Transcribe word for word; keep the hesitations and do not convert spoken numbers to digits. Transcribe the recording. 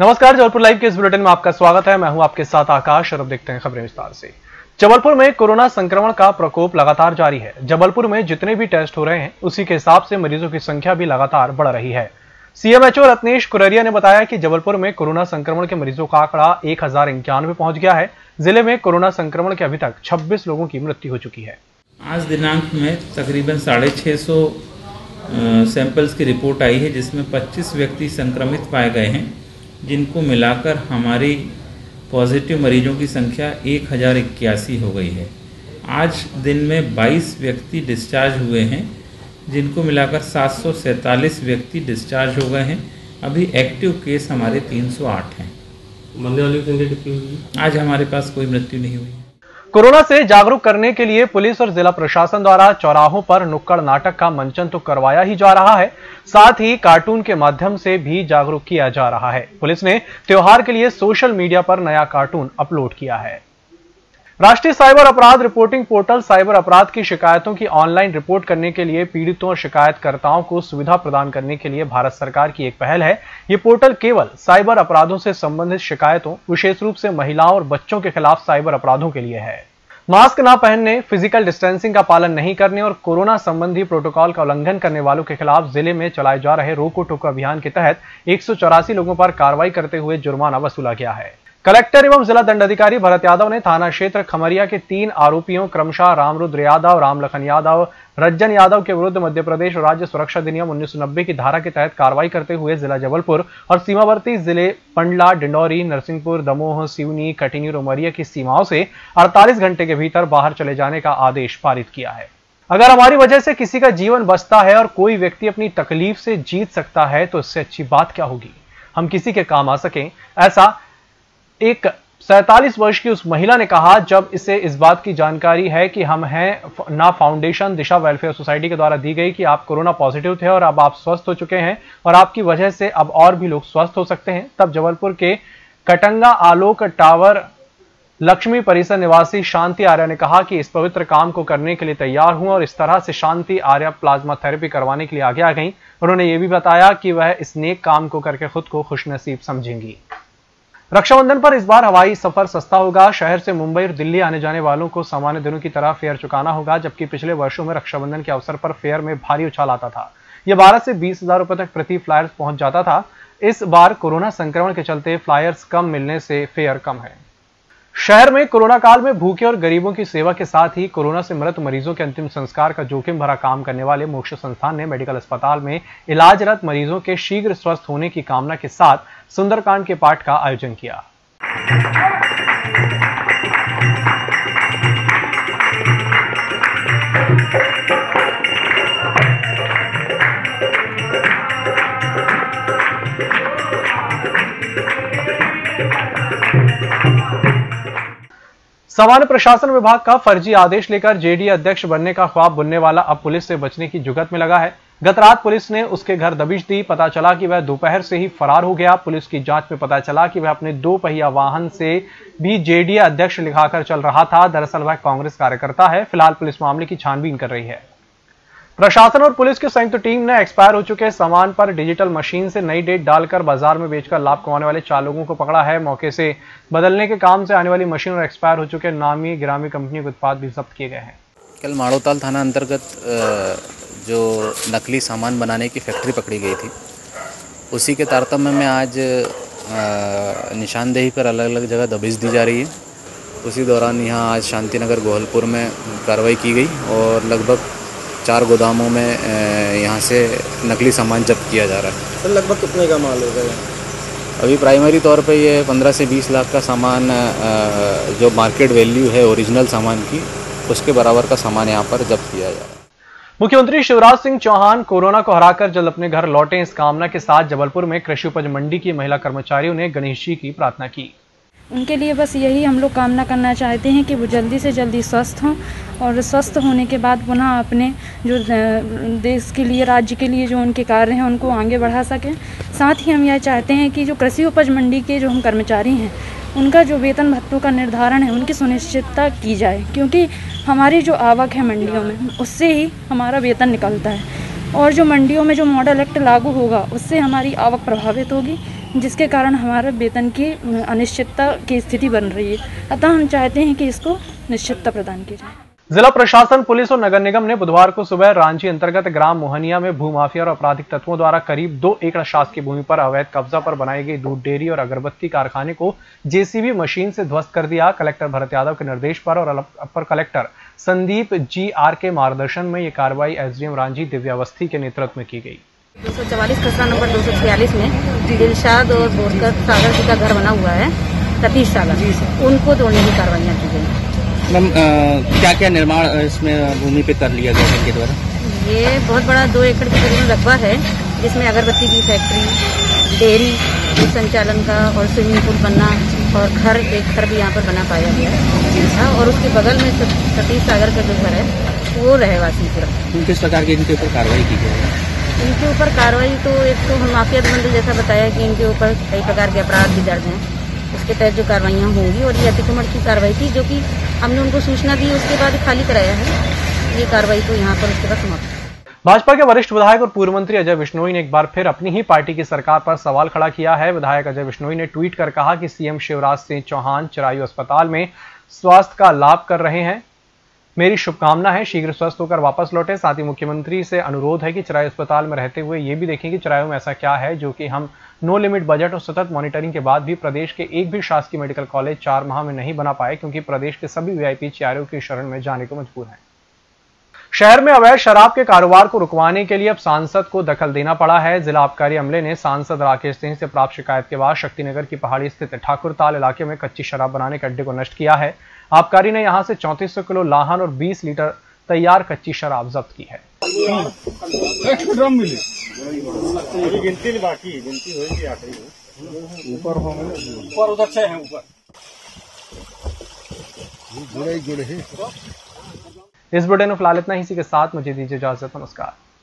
नमस्कार, जबलपुर लाइव के इस बुलेटिन में आपका स्वागत है। मैं हूं आपके साथ आकाश शरभ। देखते हैं खबरें विस्तार से। जबलपुर में कोरोना संक्रमण का प्रकोप लगातार जारी है। जबलपुर में जितने भी टेस्ट हो रहे हैं उसी के हिसाब से मरीजों की संख्या भी लगातार बढ़ रही है। सीएमएचओ रत्नेश कुररिया ने बताया कि जबलपुर में कोरोना संक्रमण के मरीजों का आंकड़ा एक हजार इक्यानवे पहुंच गया है। जिले में कोरोना संक्रमण के अभी तक छब्बीस लोगों की मृत्यु हो चुकी है। आज दिनांक में तकरीबन साढ़े छः सौ सैंपल्स की रिपोर्ट आई है, जिसमें पच्चीस व्यक्ति संक्रमित पाए गए हैं, जिनको मिलाकर हमारी पॉजिटिव मरीजों की संख्या एक हज़ार इक्यासी हो गई है। आज दिन में बाईस व्यक्ति डिस्चार्ज हुए हैं, जिनको मिलाकर सात सौ सैंतालीस व्यक्ति डिस्चार्ज हो गए हैं। अभी एक्टिव केस हमारे तीन सौ आठ हैं। मरने वालों की संख्या कितनी हुई? आज हमारे पास कोई मृत्यु नहीं हुई। कोरोना से जागरूक करने के लिए पुलिस और जिला प्रशासन द्वारा चौराहों पर नुक्कड़ नाटक का मंचन तो करवाया ही जा रहा है, साथ ही कार्टून के माध्यम से भी जागरूक किया जा रहा है। पुलिस ने त्योहार के लिए सोशल मीडिया पर नया कार्टून अपलोड किया है। राष्ट्रीय साइबर अपराध रिपोर्टिंग पोर्टल साइबर अपराध की शिकायतों की ऑनलाइन रिपोर्ट करने के लिए पीड़ितों और शिकायतकर्ताओं को सुविधा प्रदान करने के लिए भारत सरकार की एक पहल है। ये पोर्टल केवल साइबर अपराधों से संबंधित शिकायतों, विशेष रूप से महिलाओं और बच्चों के खिलाफ साइबर अपराधों के लिए है। मास्क न पहनने, फिजिकल डिस्टेंसिंग का पालन नहीं करने और कोरोना संबंधी प्रोटोकॉल का उल्लंघन करने वालों के खिलाफ जिले में चलाए जा रहे रोको टोको अभियान के तहत एक सौ चौरासी लोगों पर कार्रवाई करते हुए जुर्माना वसूला गया है। कलेक्टर एवं जिला दंडाधिकारी भरत यादव ने थाना क्षेत्र खम्हरिया के तीन आरोपियों क्रमशः रामरुद्र यादव, रामलखन यादव, रज्जन यादव के विरुद्ध मध्यप्रदेश राज्य सुरक्षा अधिनियम उन्नीस सौ नब्बे की धारा के तहत कार्रवाई करते हुए जिला जबलपुर और सीमावर्ती जिले पंडला, डिंडौरी, नरसिंहपुर, दमोह, सिवनी, कटनी और उमरिया की सीमाओं से अड़तालीस घंटे के भीतर बाहर चले जाने का आदेश पारित किया है। अगर हमारी वजह से किसी का जीवन बचता है और कोई व्यक्ति अपनी तकलीफ से जीत सकता है तो इससे अच्छी बात क्या होगी। हम किसी के काम आ सकें, ऐसा एक सैंतालीस वर्ष की उस महिला ने कहा जब इसे इस बात की जानकारी है कि हम हैं न फाउण्डेशन दिशा वेलफेयर सोसायटी के द्वारा दी गई कि आप कोरोना पॉजिटिव थे और अब आप स्वस्थ हो चुके हैं और आपकी वजह से अब और भी लोग स्वस्थ हो सकते हैं, तब जबलपुर के कटँगा आलोक टॉवर लक्ष्मी परिसर निवासी शांति आर्या ने कहा कि इस पवित्र काम को करने के लिए तैयार हूं और इस तरह से शांति आर्या प्लाज्मा थेरेपी करवाने के लिए आगे आ गई। उन्होंने ये भी बताया कि वह इस नेक काम को करके खुद को खुशनसीब समझेंगी। रक्षाबंधन पर इस बार हवाई सफर सस्ता होगा। शहर से मुंबई और दिल्ली आने जाने वालों को सामान्य दिनों की तरह फेयर चुकाना होगा, जबकि पिछले वर्षों में रक्षाबंधन के अवसर पर फेयर में भारी उछाल आता था। यह बारह से बीस हजार रुपए तक प्रति फ्लायर्स पहुंच जाता था। इस बार कोरोना संक्रमण के चलते फ्लायर्स कम मिलने से फेयर कम है। शहर में कोरोना काल में भूखे और गरीबों की सेवा के साथ ही कोरोना से मृत मरीजों के अंतिम संस्कार का जोखिम भरा काम करने वाले मोक्ष संस्थान ने मेडिकल अस्पताल में इलाजरत मरीजों के शीघ्र स्वस्थ होने की कामना के साथ सुंदरकांड के पाठ का आयोजन किया। सामान्य प्रशासन विभाग का फर्जी आदेश लेकर जेडीए अध्यक्ष बनने का ख्वाब बुनने वाला अब पुलिस से बचने की जुगत में लगा है। गत रात पुलिस ने उसके घर दबिश दी। पता चला कि वह दोपहर से ही फरार हो गया। पुलिस की जांच में पता चला कि वह अपने दो पहिया वाहन से भी जेडीए अध्यक्ष लिखाकर चल रहा था। दरअसल वह कांग्रेस कार्यकर्ता है। फिलहाल पुलिस मामले की छानबीन कर रही है। प्रशासन और पुलिस की संयुक्त टीम ने एक्सपायर हो चुके सामान पर डिजिटल मशीन से नई डेट डालकर बाजार में बेचकर लाभ कमाने वाले चार लोगों को पकड़ा है। मौके से बदलने के काम से आने वाली मशीन और एक्सपायर हो चुके नामी गिरामी कंपनियों के उत्पाद भी जब्त किए गए हैं। कल माड़ोताल थाना अंतर्गत जो नकली सामान बनाने की फैक्ट्री पकड़ी गई थी, उसी के तारतम्य में आज निशानदेही पर अलग अलग जगह दबिश दी जा रही है। उसी दौरान यहाँ आज शांतिनगर गोहलपुर में कार्रवाई की गई और लगभग चार गोदामों में यहाँ से नकली सामान जब्त किया जा रहा है। सर, लगभग कितने का माल होगा? अभी प्राइमरी तौर पे ये पंद्रह से बीस लाख का सामान, जो मार्केट वैल्यू है ओरिजिनल सामान की, उसके बराबर का सामान यहाँ पर जब्त किया जा रहा है। मुख्यमंत्री शिवराज सिंह चौहान कोरोना को हराकर जल्द अपने घर लौटें, इस कामना के साथ जबलपुर में कृषि उपज मंडी की महिला कर्मचारियों ने गणेश जी की प्रार्थना की। उनके लिए बस यही हम लोग कामना करना चाहते हैं कि वो जल्दी से जल्दी स्वस्थ हों और स्वस्थ होने के बाद पुनः अपने जो देश के लिए, राज्य के लिए जो उनके कार्य हैं उनको आगे बढ़ा सकें। साथ ही हम यह चाहते हैं कि जो कृषि उपज मंडी के जो हम कर्मचारी हैं उनका जो वेतन भत्तों का निर्धारण है उनकी सुनिश्चितता की जाए, क्योंकि हमारी जो आवक है मंडियों में उससे ही हमारा वेतन निकलता है और जो मंडियों में जो मॉडल एक्ट लागू होगा उससे हमारी आवक प्रभावित होगी, जिसके कारण हमारा वेतन की अनिश्चितता की स्थिति बन रही है। अतः हम चाहते हैं कि इसको निश्चितता प्रदान की जाए। जिला प्रशासन, पुलिस और नगर निगम ने बुधवार को सुबह रांची अंतर्गत ग्राम मोहनिया में भूमाफिया और आपराधिक तत्वों द्वारा करीब दो एकड़ शासकीय भूमि पर अवैध कब्जा पर बनाई गई दूध डेयरी और अगरबत्ती कारखाने को जेसीबी मशीन से ध्वस्त कर दिया। कलेक्टर भरत यादव के निर्देश पर और upper collector Sandeep G R के मार्गदर्शन में ये कार्रवाई एसडीएम रांची दिव्यावस्थी के नेतृत्व में की गई। दो सौ चवालीस कचरा नंबर दो सौ छियालीस में दिलशाद और सागर जी का घर बना हुआ है, सतीश सागर, उनको तोड़ने की कार्रवाइयाँ की गई। मैम, क्या क्या निर्माण इसमें भूमि पे कर लिया गया इनके द्वारा? ये बहुत बड़ा दो एकड़ के करीब रकबा है, जिसमें अगरबत्ती की फैक्ट्री, डेयरी, दूध संचालन का और स्विमिंग पूल बनना और घर, एक घर भी यहाँ पर बना पाया गया है। और उसके बगल में सतीश सागर का जो घर है वो रहवासी पूरा। किस प्रकार की इनके ऊपर कार्रवाई की गई है? इनके ऊपर कार्रवाई तो एक तो हम माफिया मंडल जैसा बताया कि इनके ऊपर कई प्रकार के अपराध भी दर्ज हैं, उसके तहत जो कार्रवाइयाँ होंगी। और ये अतिक्रमण की कार्रवाई थी जो कि हमने उनको सूचना दी, उसके बाद खाली कराया है। ये कार्रवाई तो यहाँ पर उसके बाद समाप्त। भाजपा के वरिष्ठ विधायक और पूर्व मंत्री अजय विश्नोई ने एक बार फिर अपनी ही पार्टी की सरकार पर सवाल खड़ा किया है। विधायक अजय विश्नोई ने ट्वीट कर कहा कि सीएम शिवराज सिंह चौहान चरायु अस्पताल में स्वास्थ्य का लाभ कर रहे हैं, मेरी शुभकामना है शीघ्र स्वस्थ होकर वापस लौटे। साथ ही मुख्यमंत्री से अनुरोध है कि चराई अस्पताल में रहते हुए ये भी देखें कि चरायों में ऐसा क्या है जो कि हम नो लिमिट बजट और सतत मॉनिटरिंग के बाद भी प्रदेश के एक भी शासकीय मेडिकल कॉलेज चार माह में नहीं बना पाए, क्योंकि प्रदेश के सभी वीआईपी चरायों की शरण में जाने को मजबूर हैं। शहर में अवैध शराब के कारोबार को रुकवाने के लिए अब सांसद को दखल देना पड़ा है। जिला आबकारी अमले ने सांसद राकेश सिंह से प्राप्त शिकायत के बाद शक्तिनगर की पहाड़ी स्थित ठाकुरताल इलाके में कच्ची शराब बनाने के अड्डे को नष्ट किया है। आबकारी ने यहां से चौंतीस सौ किलो लाहन और बीस लीटर तैयार कच्ची शराब जब्त की है। इस बुलेटिन में फिलहाल इतना ही, इसी के साथ मुझे दीजिए इजाजत। नमस्कार।